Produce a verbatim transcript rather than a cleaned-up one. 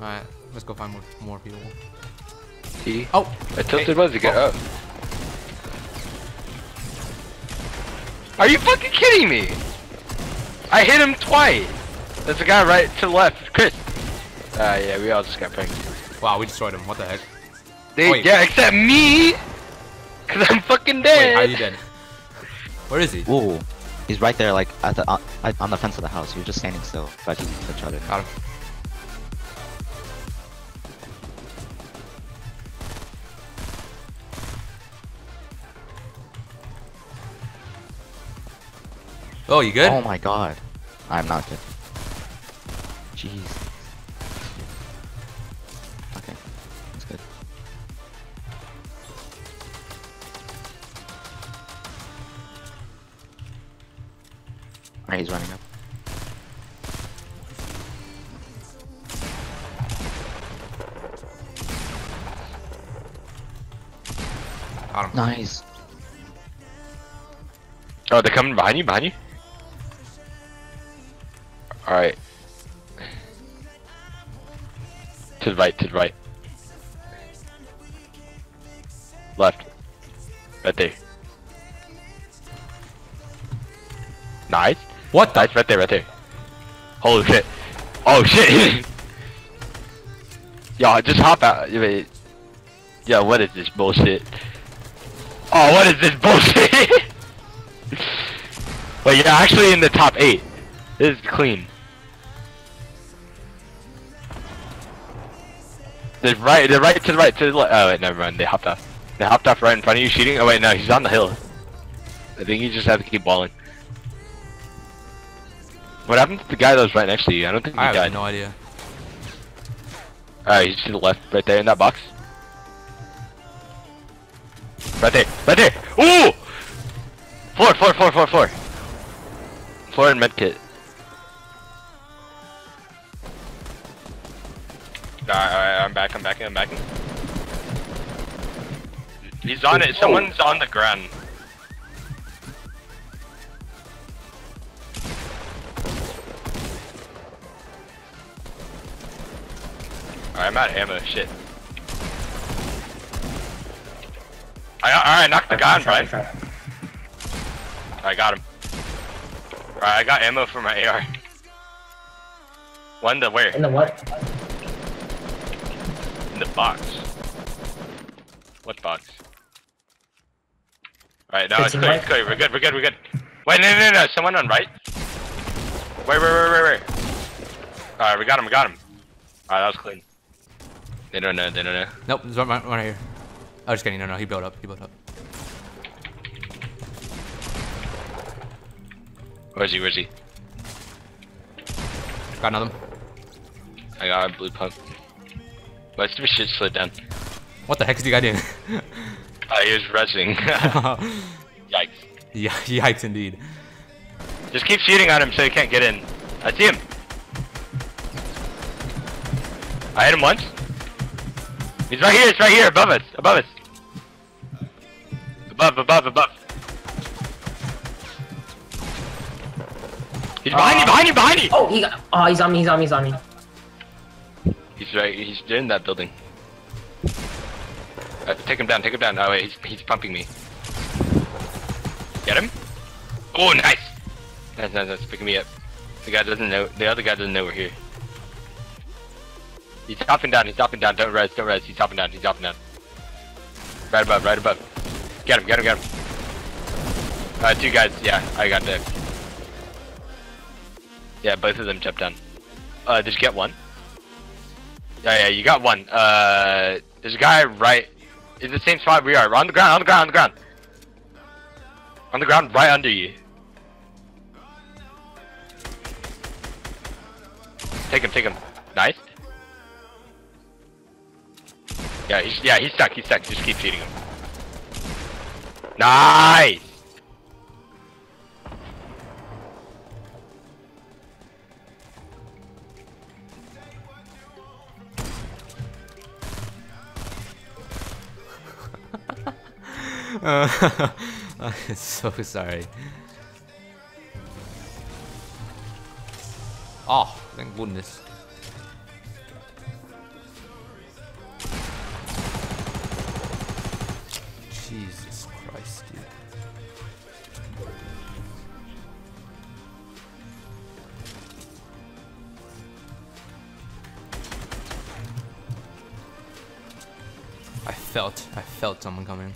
Alright, let's go find more, more people. See? Oh! I tilted was to get up. Are you fucking kidding me? I hit him twice! There's a guy right to the left. Chris! Ah, uh, yeah, we all just got pinged. Wow, we destroyed him. What the heck? They, oh, yeah, except me! Cause I'm fucking dead! Wait, how are you dead? Where is he? Whoa. He's right there, like, at the, uh, on the fence of the house. He was just standing still, fighting each other. Got him. Oh, you good? Oh my god. I'm not good. Jeez. Okay. That's good. Alright, he's running up. Got him. Nice. Oh, they're coming behind you, behind you. Alright. To the right, to the right. Left. Right there. Nice. What? Nice, right there, right there. Holy shit. Oh shit! Yo, just hop out. Wait. Yo, what is this bullshit? Oh, what is this bullshit? Wait, you're actually in the top eight. This is clean. They're right, they're right to the right, to the left. Oh wait, never mind. They hopped off. They hopped off right in front of you shooting. Oh wait, no, he's on the hill. I think you just have to keep balling. What happened to the guy that was right next to you? I don't think he died. I have no idea. Alright, he's to the left, right there in that box. Right there, right there. Ooh! Floor, floor, floor, floor, floor. Floor and medkit. Alright, alright, I'm back, I'm back, I'm back. He's on it, someone's on the ground. Alright, I'm out of ammo, shit. Alright, knock the guy on, Brian. I got him. Alright, I got ammo for my A R. One to where? In the what? In the box. What box? Alright, now it's clear, it's clear. We're good, we're good, we're good. Wait, no, no, no, someone on right? Wait, wait, wait, wait, wait. Alright, we got him, we got him. Alright, that was clean. They don't know, they don't know. Nope, there's one right here. I was just kidding, no, no, he built up, he built up. Where's he, where's he? Got another one. I got a blue pump. Why did my shit slid down? What the heck is the guy doing? uh, he was rushing. Yikes. Yeah, yikes indeed. Just keep shooting on him so he can't get in. I see him. I hit him once. He's right here, he's right here, above us, above us. Above, above, above. He's behind uh, you, behind you, behind you! Oh, he got, oh, he's on me, he's on me, he's on me. He's right, he's in that building. Right, take him down, take him down. Oh wait, he's, he's pumping me. Get him? Oh, nice! Nice, nice, nice, picking me up. The guy doesn't know, the other guy doesn't know we're here. He's hopping down, he's hopping down, don't res, don't res, he's hopping down, he's hopping down. Right above, right above. Get him, get him, get him. Uh, two guys, yeah, I got that. Yeah, both of them jumped down. Uh, just get one. Yeah, yeah, you got one. Uh, there's a guy right in the same spot we are. We're on the ground, on the ground, on the ground. On the ground, right under you. Take him, take him. Nice. Yeah, he's, yeah, he's stuck, he's stuck. Just keep shooting him. Nice! Uh, I'm so sorry. Oh, thank goodness. Jesus Christ, dude. I felt, I felt someone coming.